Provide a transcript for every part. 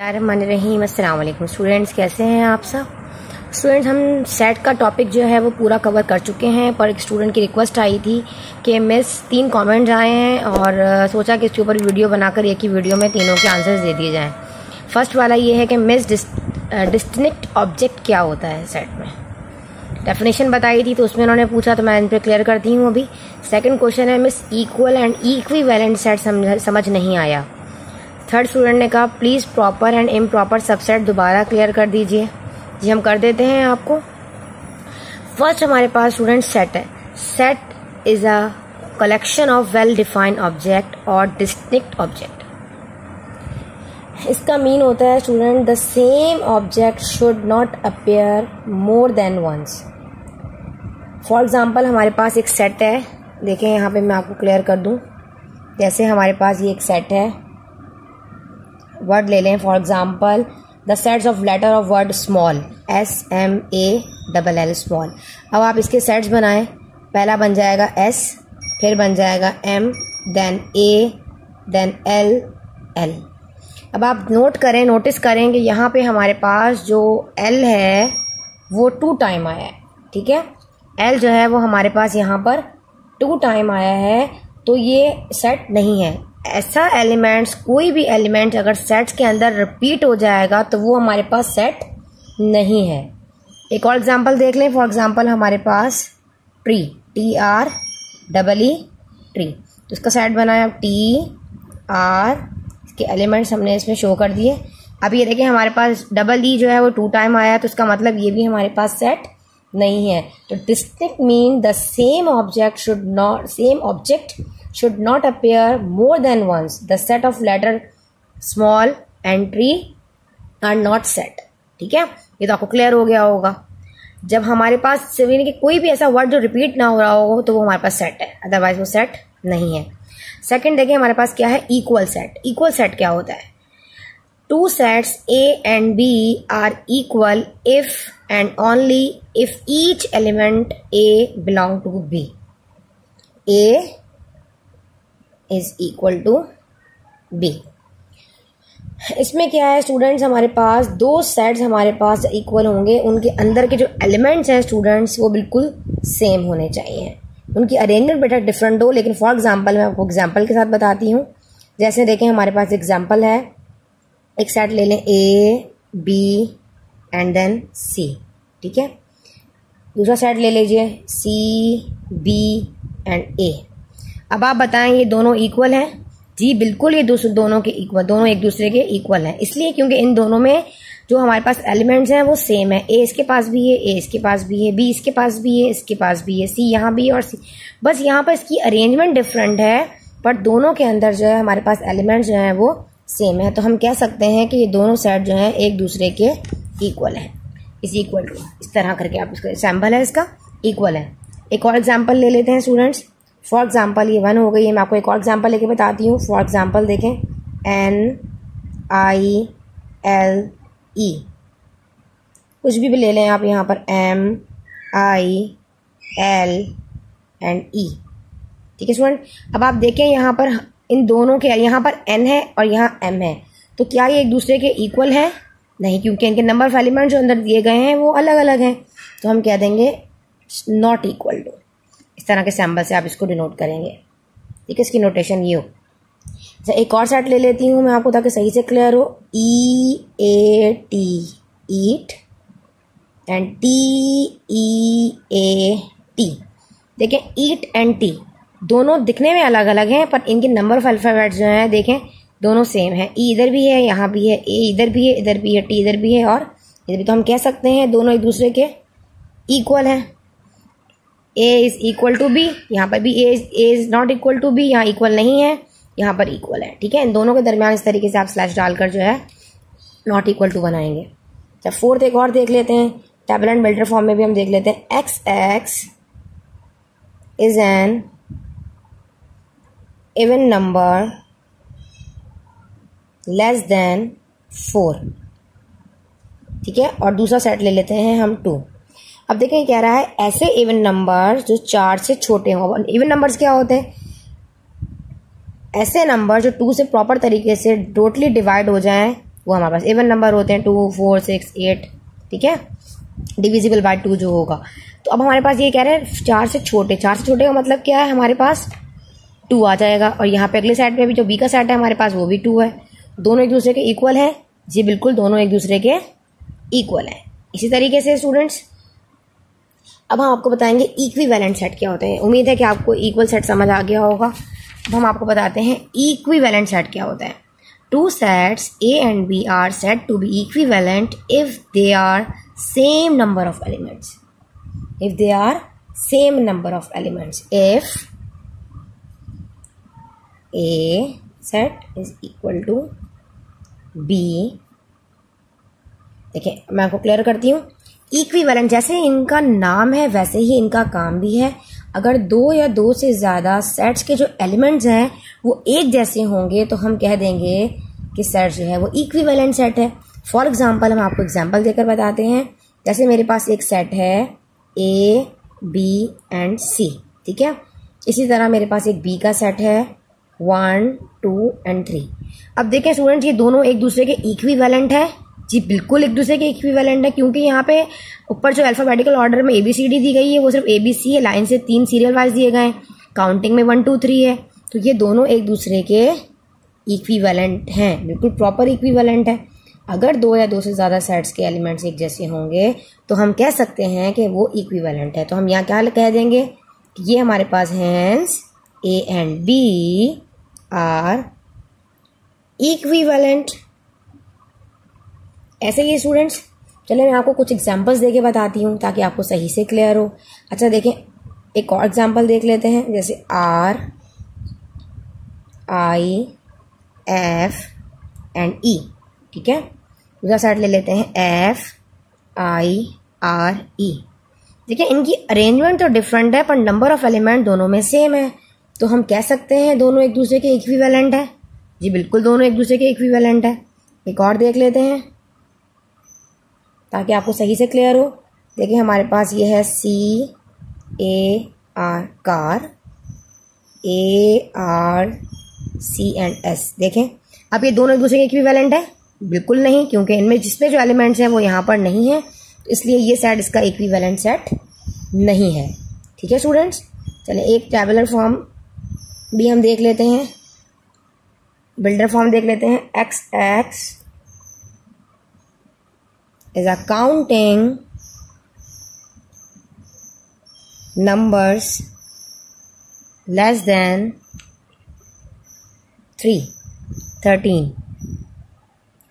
बिस्मिल्लाहिर्रहमानिर्रहीम। अस्सलाम वालेकुम स्टूडेंट्स, कैसे हैं आप सब स्टूडेंट्स। हम सेट का टॉपिक जो है वो पूरा कवर कर चुके हैं, पर एक स्टूडेंट की रिक्वेस्ट आई थी कि मिस 3 कमेंट्स आए हैं और सोचा कि इसके ऊपर वीडियो बनाकर एक ही वीडियो में तीनों के आंसर्स दे दिए जाएं। फर्स्ट वाला ये है कि मिस डिस्टिंक्ट ऑब्जेक्ट क्या होता है। सेट में डेफिनेशन बताई थी तो उसमें उन्होंने पूछा, तो मैं इन पर क्लियर करती हूँ अभी। सेकेंड क्वेश्चन है miss equal and equivalent set समझ नहीं आया। थर्ड स्टूडेंट ने कहा please proper and improper subset दोबारा क्लियर कर दीजिए। जी हम कर देते हैं आपको। फर्स्ट हमारे पास स्टूडेंट सेट है। Set is a collection of well defined object और डिस्टिंक्ट ऑब्जेक्ट। इसका मीन होता है student the same object should not appear more than once. For example हमारे पास एक सेट है, देखें यहाँ पे मैं आपको क्लियर कर दूँ। जैसे हमारे पास ये एक सेट है, वर्ड ले लें for example the sets of letter of word small SMALL small. अब आप इसके सेट्स बनाएं, पहला बन जाएगा S, फिर बन जाएगा M, then A, then L। अब आप नोटिस करें कि यहाँ पे हमारे पास जो L है वो 2 टाइम आया है, ठीक है। L जो है वो हमारे पास यहाँ पर 2 टाइम आया है, तो ये सेट नहीं है। ऐसा एलिमेंट्स, कोई भी एलिमेंट अगर सेट्स के अंदर रिपीट हो जाएगा तो वो हमारे पास सेट नहीं है। एक और एग्जांपल देख लें, फॉर एग्जांपल हमारे पास ट्री TREE तो इसका सेट बनाया। अब TR इसके एलिमेंट्स हमने इसमें शो कर दिए। अब ये देखें हमारे पास EE जो है वो 2 टाइम आया, तो इसका मतलब ये भी हमारे पास सेट नहीं है। तो distinct mean the same object should not appear more than once. The set of letter small and tree are not set. ठीक है, ये तो आपको क्लियर हो गया होगा। जब हमारे पास कि कोई भी ऐसा वर्ड जो रिपीट ना हो रहा हो तो वो हमारे पास सेट है, अदरवाइज वो सेट नहीं है। सेकंड देखिए हमारे पास क्या है, इक्वल सेट। इक्वल सेट क्या होता है? 2 sets A and B are equal if and only if each element A belong to B. A is equal to B। इसमें क्या है स्टूडेंट्स, हमारे पास 2 सेट्स हमारे पास इक्वल होंगे, उनके अंदर के जो एलिमेंट्स हैं स्टूडेंट्स वो बिल्कुल सेम होने चाहिए। उनकी अरेंजमेंट बेटा डिफरेंट हो, लेकिन फॉर एग्जांपल मैं आपको एग्जांपल के साथ बताती हूँ। जैसे देखें हमारे पास एग्जांपल है, एक सेट ले लें A B and then C, ठीक है। दूसरा सेट ले लीजिए C B एंड A। अब आप बताएं ये दोनों इक्वल हैं? जी बिल्कुल, ये दोनों एक दूसरे के इक्वल हैं, इसलिए क्योंकि इन दोनों में जो हमारे पास एलिमेंट्स हैं वो सेम है। A इसके पास भी है, A इसके पास भी है, B इसके पास भी है, इसके पास भी है, C यहाँ भी है और C। बस यहाँ पर इसकी अरेंजमेंट डिफरेंट है, पर दोनों के अंदर जो है हमारे पास एलिमेंट्स जो हैं वो सेम है। तो हम कह सकते हैं कि ये दोनों सेट जो हैं एक दूसरे के इक्वल हैं, इस तरह करके आप इसका एग्जाम्पल है, इसका इक्वल है। एक और एग्जाम्पल ले लेते हैं स्टूडेंट्स। फॉर एग्जाम्पल ये 1 हो गई है, मैं आपको एक और एग्जाम्पल लेके बताती हूँ। फॉर एग्जाम्पल देखें NILE, कुछ भी ले लें आप यहाँ पर MIL and E, ठीक है स्टूडेंट। अब आप देखें यहाँ पर इन दोनों के, यहाँ पर N है और यहाँ M है, तो क्या ये एक दूसरे के इक्वल है? नहीं, क्योंकि इनके नंबर ऑफ एलिमेंट जो अंदर दिए गए हैं वो अलग अलग हैं, तो हम कह देंगे नॉट इक्वल टू। इस तरह के सैम्पल से आप इसको डिनोट करेंगे, ठीक है। इसकी नोटेशन ये हो। अच्छा, एक और सेट ले लेती हूँ मैं आपको ताकि सही से क्लियर हो। EAT and TEAT। देखें ईट एंड टी दोनों दिखने में अलग अलग हैं, पर इनके नंबर ऑफ अल्फ़ाबेट्स जो हैं देखें दोनों सेम हैं। E इधर भी है, यहाँ भी है, A इधर भी है, इधर भी है, T इधर भी है और इधर भी। तो हम कह सकते हैं दोनों एक दूसरे के इक्वल हैं। A is equal to B, यहाँ पर भी A is not equal to B, यहाँ इक्वल नहीं है, यहाँ पर इक्वल है, ठीक है। इन दोनों के दरमियान इस तरीके से आप स्लैश डालकर जो है नॉट इक्वल टू बनाएंगे। जब फोर्थ एक और देख लेते हैं, टेबल एंड बिल्डर फॉर्म में भी हम देख लेते हैं। XX is an even number less than 4, ठीक है। और दूसरा सेट ले लेते हैं हम 2। अब देखें कह रहा है ऐसे इवन नंबर्स जो 4 से छोटे हों। इवन नंबर्स क्या होते हैं? ऐसे नंबर जो 2 से प्रॉपर तरीके से टोटली डिवाइड हो जाएं, वो हमारे पास इवन नंबर होते हैं 2, 4, 6, 8, ठीक है, डिविजिबल बाय 2 जो होगा। तो अब हमारे पास ये कह रहे हैं 4 से छोटे, 4 से छोटे का मतलब क्या है, हमारे पास 2 आ जाएगा। और यहाँ पे अगले सेट पे भी जो बी का सेट है हमारे पास वो भी 2 है। दोनों एक दूसरे के इक्वल है जी, बिल्कुल दोनों एक दूसरे के इक्वल है। इसी तरीके से स्टूडेंट्स अब हम आपको बताएंगे इक्विवेलेंट सेट क्या होते हैं। उम्मीद है कि आपको इक्वल सेट समझ आ गया होगा। अब हम आपको बताते हैं इक्विवेलेंट सेट क्या होता है। 2 sets A and B are set to B equivalent if they are same number of elements, if they are same number of elements, if A set is equal to B। देखिए मैं आपको clear करती हूँ, equivalent जैसे इनका नाम है वैसे ही इनका काम भी है। अगर 2 या 2 से ज़्यादा सेट्स के जो एलिमेंट्स हैं वो एक जैसे होंगे तो हम कह देंगे कि सेट जो है वो इक्विवेलेंट सेट है। फॉर एग्जांपल हम आपको एग्जांपल देकर बताते हैं। जैसे मेरे पास एक सेट है A, B एंड C, ठीक है। इसी तरह मेरे पास एक B का सेट है 1, 2 एंड 3। अब देखें स्टूडेंट ये दोनों एक दूसरे के इक्विवेलेंट है जी, बिल्कुल एक दूसरे के इक्विवेलेंट है, क्योंकि यहाँ पे ऊपर जो अल्फाबेटिकल ऑर्डर में ABCD दी गई है वो सिर्फ ABC है, लाइन से 3 सीरियल वाइज दिए गए हैं, काउंटिंग में 1, 2, 3 है। तो ये दोनों एक दूसरे के इक्विवेलेंट हैं, बिल्कुल प्रॉपर इक्विवेलेंट है। अगर 2 या 2 से ज़्यादा सेट्स के एलिमेंट्स एक जैसे होंगे तो हम कह सकते हैं कि वो इक्विवेलेंट है। तो हम यहाँ क्या कह देंगे कि ये हमारे पास hence A and B are equivalent. ऐसे ही स्टूडेंट्स चलिए मैं आपको कुछ एग्जांपल्स देके बताती हूँ ताकि आपको सही से क्लियर हो। अच्छा देखें एक और एग्जांपल देख लेते हैं। जैसे R, I, F and E, ठीक है। दूसरा सेट ले लेते हैं F, I, R, E। देखिए इनकी अरेंजमेंट तो डिफरेंट है पर नंबर ऑफ एलिमेंट दोनों में सेम है। तो हम कह सकते हैं दोनों एक दूसरे के इक्विवेलेंट है जी, बिल्कुल दोनों एक दूसरे के इक्विवेलेंट है। एक और देख लेते हैं ताकि आपको सही से क्लियर हो। देखिए हमारे पास ये है C, A, R, car, A, R, C and S। देखें अब ये दोनों एक दूसरे के इक्विवेलेंट है, बिल्कुल नहीं, क्योंकि इनमें जिसमें जो एलिमेंट्स हैं वो यहाँ पर नहीं है, तो इसलिए ये सेट इसका इक्विवेलेंट सेट नहीं है, ठीक है स्टूडेंट्स। चलिए एक टैबुलर फॉर्म भी हम देख लेते हैं, बिल्डर फॉर्म देख लेते हैं। XX is a counting numbers less than 3, 13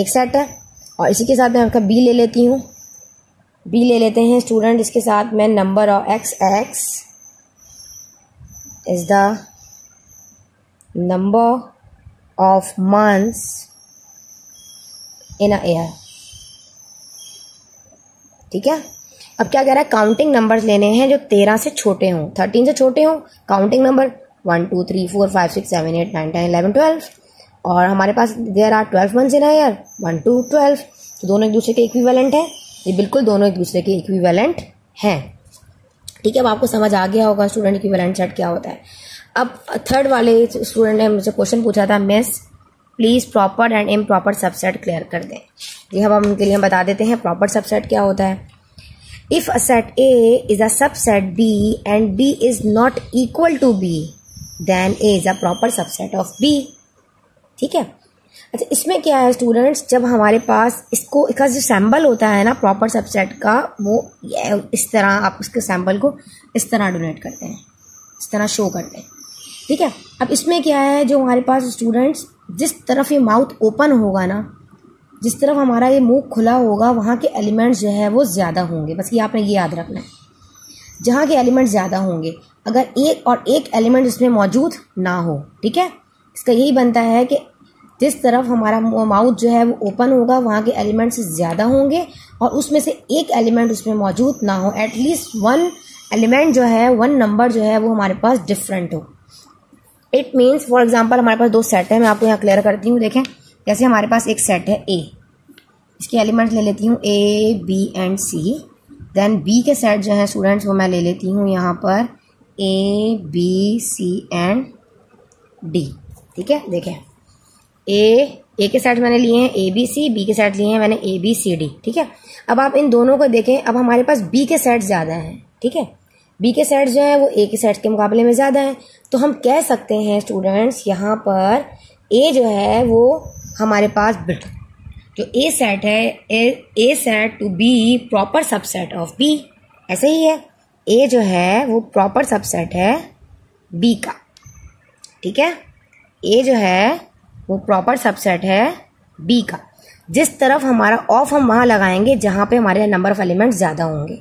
एक सेट है। और इसी के साथ मैं आपका B ले लेती हूँ, B ले लेते हैं स्टूडेंट। इसके साथ मैं नंबर और XX is the number of months in a year, ठीक है। अब क्या कह रहा है, काउंटिंग नंबर्स लेने हैं जो 13 से छोटे हों, 13 से छोटे हों। काउंटिंग नंबर 1, 2, 3, 4, 5, 6, 7, 8, 9, 10, 11, 12 और हमारे पास there are 12 months in a year, 1, 2, 12। तो दोनों एक दूसरे के इक्विवेलेंट हैं, ये बिल्कुल दोनों एक दूसरे के इक्विवेलेंट हैं, ठीक है। अब आपको समझ आ गया होगा स्टूडेंट इक्विवेलेंट सेट क्या होता है। अब थर्ड वाले स्टूडेंट ने मुझसे क्वेश्चन पूछा था, miss please proper and improper subset clear कर दें। ये हम उनके लिए हम बता देते हैं प्रॉपर सबसेट क्या होता है। If a set A is a subset B and B is not equal to B then A is a proper subset of B, ठीक है। अच्छा इसमें क्या है स्टूडेंट्स, जब हमारे पास इसको इसका जो सैम्पल होता है ना प्रॉपर सबसेट का, वो इस तरह आप उसके सैम्पल को इस तरह डोनेट करते हैं, इस तरह शो करते हैं, ठीक है। अब इसमें क्या है, जो हमारे पास स्टूडेंट्स जिस तरफ ये माउथ ओपन होगा ना, जिस तरफ हमारा ये मुंह खुला होगा वहाँ के एलिमेंट्स जो है वो ज़्यादा होंगे। बस ये आपने ये याद रखना है, जहाँ के एलिमेंट ज़्यादा होंगे, अगर एक एलिमेंट इसमें मौजूद ना हो, ठीक है। इसका यही बनता है कि जिस तरफ हमारा माउथ जो है वो ओपन होगा वहाँ के एलिमेंट्स ज़्यादा होंगे और उसमें से एक एलिमेंट उसमें मौजूद ना हो, एटलीस्ट 1 एलिमेंट जो है, 1 नंबर जो है वो हमारे पास डिफरेंट हो। इट मीन्स फॉर एग्जांपल हमारे पास 2 सेट है, मैं आपको यहाँ क्लियर करती हूँ। देखें जैसे हमारे पास एक सेट है ए, इसके एलिमेंट्स ले लेती हूँ A, B and C। Then B के सेट जो है स्टूडेंट्स वो मैं ले लेती हूँ यहाँ पर A, B, C and D, ठीक है। देखें A, ए के साथ मैंने लिए हैं ए बी सी, बी के साथ लिए हैं मैंने ए बी सी डी। ठीक है, अब आप इन दोनों को देखें। अब हमारे पास बी के सेट ज़्यादा हैं, ठीक है, बी के सेट जो हैं वो ए के सेट के मुकाबले में ज़्यादा हैं, तो हम कह सकते हैं स्टूडेंट्स यहाँ पर ए जो है वो हमारे पास जो ए सेट है, A set to B proper subset of B. ऐसे ही है, ए जो है वो प्रॉपर सबसेट है बी का। ठीक है, ए जो है वो प्रॉपर सबसेट है बी का। जिस तरफ हमारा ऑफ हम वहाँ लगाएंगे जहाँ पे हमारे नंबर ऑफ एलिमेंट ज़्यादा होंगे।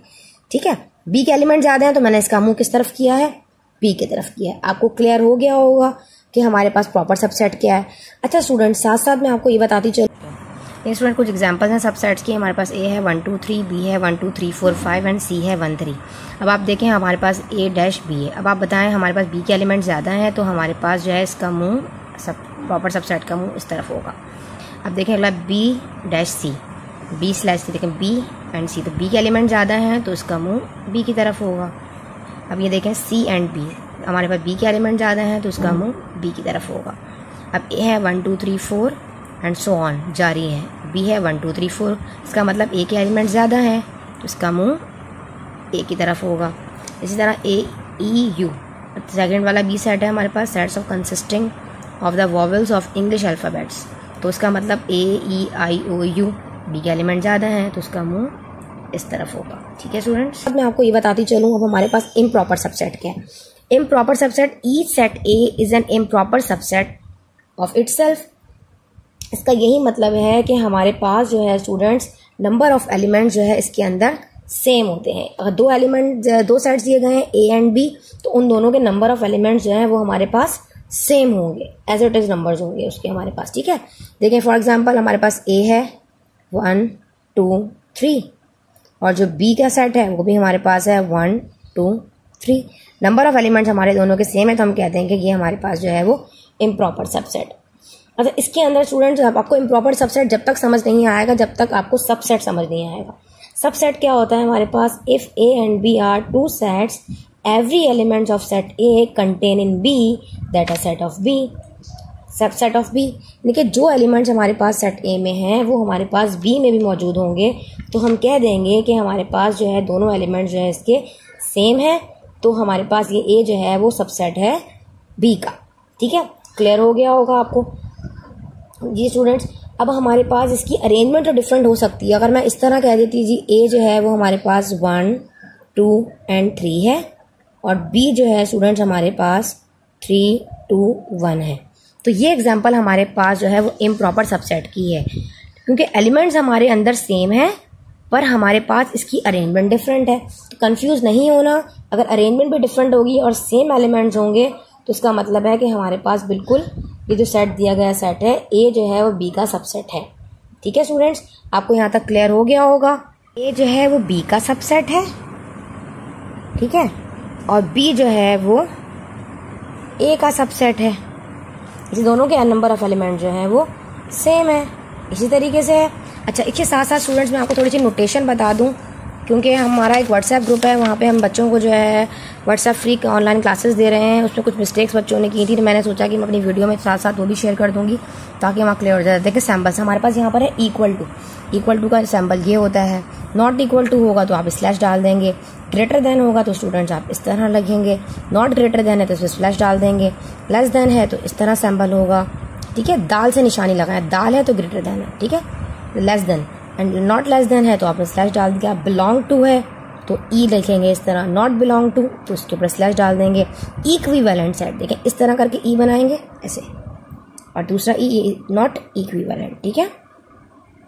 ठीक है, बी के एलिमेंट ज़्यादा हैं तो मैंने इसका मुंह किस तरफ किया है, बी की तरफ किया है। आपको क्लियर हो गया होगा कि हमारे पास प्रॉपर सबसेट क्या है। अच्छा स्टूडेंट, साथ साथ मैं आपको ये बताती चलूँ स्टूडेंट, कुछ एग्जाम्पल्स हैं सबसेट्स की। हमारे पास ए है 1 2 3, बी है 1 2 3 4 5 एंड सी है 1 3। अब आप देखें हमारे पास ए डैश बी है। अब आप बताएं हमारे पास बी के एलिमेंट ज़्यादा हैं तो हमारे पास जो है इसका मुँह प्रॉपर सबसेट का मुँह इस तरफ होगा। अब देखें अगला B dash C, B slash C, देखें बी एंड सी तो बी के एलिमेंट ज़्यादा हैं तो इसका मुँह बी की तरफ होगा। अब ये देखें सी एंड बी, हमारे पास बी के एलिमेंट ज़्यादा हैं तो इसका मुँह बी की तरफ होगा। अब ए है 1 2 3 4 एंड सो ऑन जारी है, बी है 1 2 3 4, इसका मतलब ए के एलिमेंट ज़्यादा हैं तो इसका मुँह ए की तरफ होगा। इसी तरह ए ई यू, सेकेंड वाला बी सेट है हमारे पास, sets of consisting of the vowels of English alphabets, तो उसका मतलब A E I O U, B के एलिमेंट ज़्यादा हैं तो उसका मुँह इस तरफ होगा। ठीक है स्टूडेंट्स, अब मैं आपको ये बताती चलूँ अब हमारे पास इम्प्रॉपर सबसेट क्या है। Improper subset, each set A is an improper subset of itself. इसका यही मतलब है कि हमारे पास जो है स्टूडेंट्स नंबर ऑफ एलिमेंट जो है इसके अंदर सेम होते हैं। अगर दो एलिमेंट, दो सेट्स दिए गए हैं ए एंड बी, तो उन दोनों के नंबर ऑफ एलिमेंट जो हैं वो हमारे पास सेम होंगे, एज इट इज़ नंबर्स होंगे उसके हमारे पास। ठीक है, देखें फॉर एग्जांपल हमारे पास ए है 1 2 3 और जो बी का सेट है वो भी हमारे पास है 1 2 3। नंबर ऑफ एलिमेंट्स हमारे दोनों के सेम है तो हम कहते हैं कि ये हमारे पास जो है वो इम्प्रॉपर सबसेट। अच्छा, इसके अंदर स्टूडेंट्स आपको इम्प्रॉपर सबसेट जब तक समझ नहीं आएगा जब तक आपको सबसेट समझ नहीं आएगा। सबसेट क्या होता है हमारे पास, if A and B are two sets every element of set A contain in B that a set of B subset of B, यानी कि जो एलिमेंट्स हमारे पास सेट A में हैं वो हमारे पास B में भी मौजूद होंगे तो हम कह देंगे कि हमारे पास जो है दोनों एलिमेंट जो है इसके सेम हैं, तो हमारे पास ये A जो है वो सबसेट है B का। ठीक है, क्लियर हो गया होगा आपको जी स्टूडेंट्स। अब हमारे पास इसकी अरेंजमेंट तो डिफरेंट हो सकती है। अगर मैं इस तरह कह देती जी A जो है वो हमारे पास 1 2 and 3 है और बी जो है स्टूडेंट्स हमारे पास 3 2 1 है, तो ये एग्जांपल हमारे पास जो है वो इम्प्रॉपर सबसेट की है क्योंकि एलिमेंट्स हमारे अंदर सेम हैं पर हमारे पास इसकी अरेंजमेंट डिफरेंट है। तो कंफ्यूज नहीं होना, अगर अरेंजमेंट भी डिफरेंट होगी और सेम एलिमेंट्स होंगे तो इसका मतलब है कि हमारे पास बिल्कुल ये जो सेट दिया गया सेट है ए जो है वो बी का सबसेट है। ठीक है स्टूडेंट्स, आपको यहाँ तक क्लियर हो गया होगा, ए जो है वो बी का सबसेट है, ठीक है, और बी जो है वो ए का सबसेट है। इस दोनों के नंबर ऑफ एलिमेंट जो हैं वो सेम है, इसी तरीके से है। अच्छा, इसके साथ साथ स्टूडेंट्स मैं आपको थोड़ी सी नोटेशन बता दूं क्योंकि हमारा एक व्हाट्सएप ग्रुप है, वहाँ पे हम बच्चों को जो है व्हाट्सएप फ्री ऑनलाइन क्लासेस दे रहे हैं। उसमें कुछ मिस्टेक्स बच्चों ने की थी तो मैंने सोचा कि मैं अपनी वीडियो में साथ साथ वो भी शेयर कर दूँगी ताकि वहाँ क्लियर हो जाए। देखिए सैम्पल्स हमारे पास यहाँ पर है इक्वल टू का सैम्पल ये होता है, नॉट इक्वल टू होगा तो आप स्लैश डाल देंगे, ग्रेटर देन होगा तो स्टूडेंट्स आप इस तरह लगेंगे, नॉट ग्रेटर देन है तो इसमें स्लैश डाल देंगे, लेस देन है तो इस तरह सैम्पल होगा। ठीक है, दाल से निशानी लगाएं, दाल है तो ग्रेटर देन है, ठीक है, less than and not less than है तो आपने स्लैश डाल दिया, बिलोंग टू है तो ई लिखेंगे इस तरह, नॉट बिलोंग टू तो उसके ऊपर स्लैश डाल देंगे। इक्विवेलेंट सेट देखें इस तरह करके ई बनाएंगे ऐसे और दूसरा ई नॉट इक्विवेलेंट। ठीक है,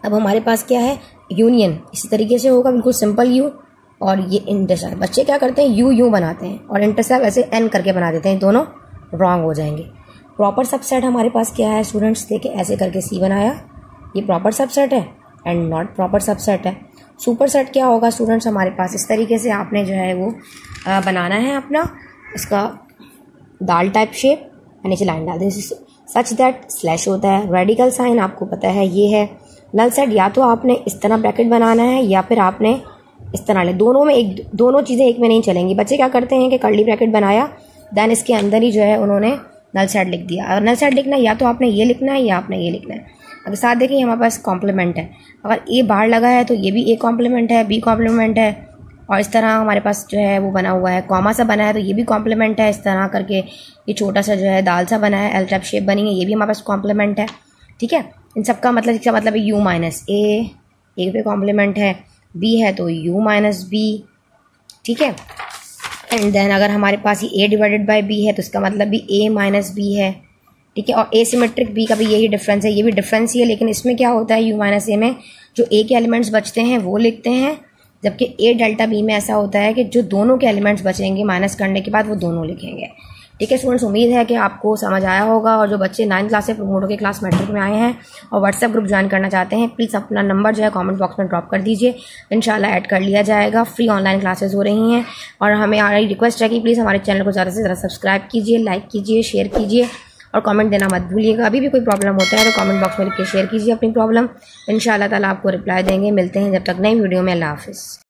अब हमारे पास क्या है यूनियन, इसी तरीके से होगा बिल्कुल सिंपल यू और ये इंटरसेप्ट। बच्चे क्या करते हैं यू बनाते हैं और इंटरसेप्ट ऐसे एन करके बना देते हैं, दोनों रॉन्ग हो जाएंगे। प्रॉपर सबसेट हमारे पास क्या है स्टूडेंट्स, देखें ऐसे करके सी बनाया, ये प्रॉपर सबसेट है एंड नॉट प्रॉपर सबसेट है। सुपर सेट क्या होगा स्टूडेंट्स हमारे पास, इस तरीके से आपने जो है वो बनाना है अपना इसका दाल टाइप शेप, नीचे लाइन डाल दें सच दैट स्लैश होता है, रेडिकल साइन आपको पता है ये है, नल सेट या तो आपने इस तरह ब्रैकेट बनाना है या फिर आपने इस तरह ले, दोनों में एक दोनों चीज़ें एक में नहीं चलेंगी। बच्चे क्या करते हैं कि कर्ली ब्रैकेट बनाया दैन इसके अंदर ही जो है उन्होंने नल सेट लिख दिया, और नल सेट लिखना या तो आपने ये लिखना है या आपने ये लिखना है। अगर साथ देखेंगे हमारे पास कॉम्प्लीमेंट है, अगर ए बाहर लगा है तो ये भी ए कॉम्प्लीमेंट है, बी कॉम्प्लीमेंट है, और इस तरह हमारे पास जो है वो बना हुआ है, कॉमा सा बना है तो ये भी कॉम्प्लीमेंट है, इस तरह करके ये छोटा सा जो है दाल सा बना है, एल टाइप शेप बनी है, ये भी हमारे पास कॉम्प्लीमेंट है। ठीक है, इन सब का मतलब इसका मतलब यू माइनस ए पे कॉम्प्लीमेंट है, बी है तो यू माइनस बी। ठीक है, एंड देन अगर हमारे पास ये ए डिवाइडेड बाई बी है तो इसका मतलब भी ए माइनस बी है। ठीक है, और ए सिमेट्रिक बी का भी यही डिफरेंस है, ये भी डिफरेंस ही है, लेकिन इसमें क्या होता है यू माइनस ए में जो ए के एलिमेंट्स बचते हैं वो लिखते हैं, जबकि ए डेल्टा बी में ऐसा होता है कि जो दोनों के एलिमेंट्स बचेंगे माइनस करने के बाद वो दोनों लिखेंगे। ठीक है स्टूडेंट्स, उम्मीद है कि आपको समझ आया होगा, और जो बच्चे 9th क्लास से प्रमोट होकर क्लास मैट्रिक में आए हैं और व्हाट्सएप ग्रुप ज्वाइन करना चाहते हैं, प्लीज़ अपना नंबर जो है कमेंट बॉक्स में ड्रॉप कर दीजिए, इंशाल्लाह ऐड कर लिया जाएगा। फ्री ऑनलाइन क्लासेस हो रही हैं, और हमें हमारी रिक्वेस्ट है कि प्लीज़ हमारे चैनल को ज़्यादा से ज़्यादा सब्सक्राइब कीजिए, लाइक कीजिए, शेयर कीजिए, और कमेंट देना मत भूलिएगा। अभी भी कोई प्रॉब्लम होता है तो कमेंट बॉक्स में लिख के शेयर कीजिए अपनी प्रॉब्लम, इंशाल्लाह ताला आपको रिप्लाई देंगे। मिलते हैं जब तक नई वीडियो में, अल्लाह हाफिज़।